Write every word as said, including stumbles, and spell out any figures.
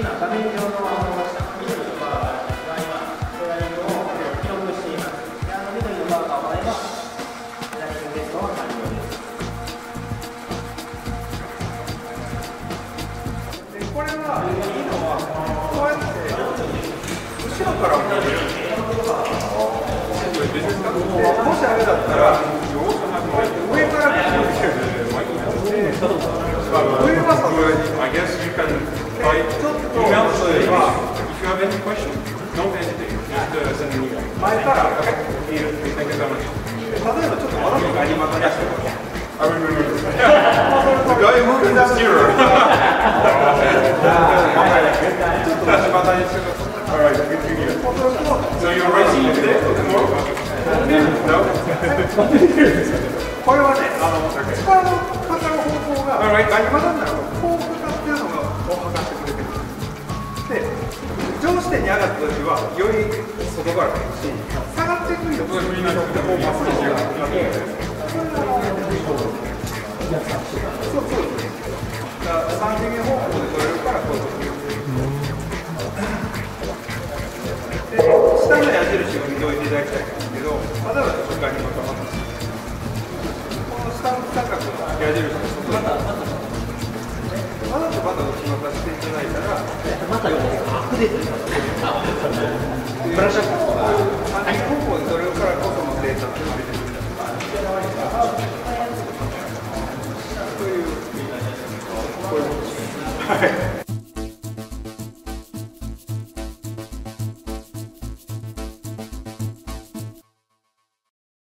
プラスチックとか、はい、高校にそれからこそ